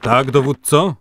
Tak, dowódco?